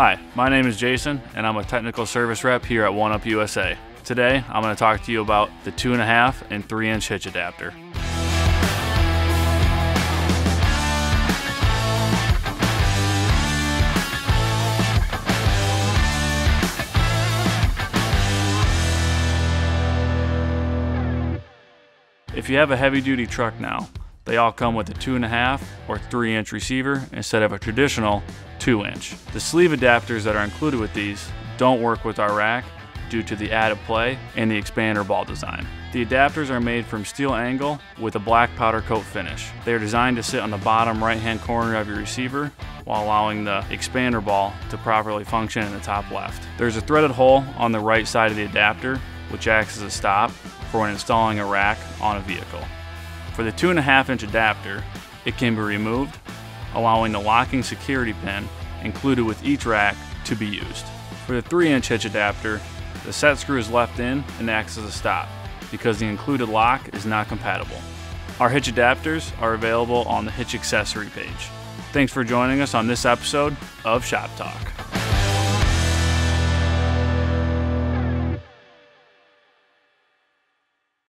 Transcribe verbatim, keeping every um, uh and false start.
Hi, my name is Jason and I'm a technical service rep here at one up U S A. Today, I'm going to talk to you about the two and a half and three inch hitch adapter. If you have a heavy duty truck now, they all come with a two and a half or three inch receiver instead of a traditional two inch. The sleeve adapters that are included with these don't work with our rack due to the added play and the expander ball design. The adapters are made from steel angle with a black powder coat finish. They are designed to sit on the bottom right hand corner of your receiver while allowing the expander ball to properly function in the top left. There's a threaded hole on the right side of the adapter which acts as a stop for when installing a rack on a vehicle. For the two and a half inch adapter, it can be removed, allowing the locking security pin included with each rack to be used. For the three inch hitch adapter, the set screw is left in and acts as a stop because the included lock is not compatible. Our hitch adapters are available on the hitch accessory page. Thanks for joining us on this episode of Shop Talk.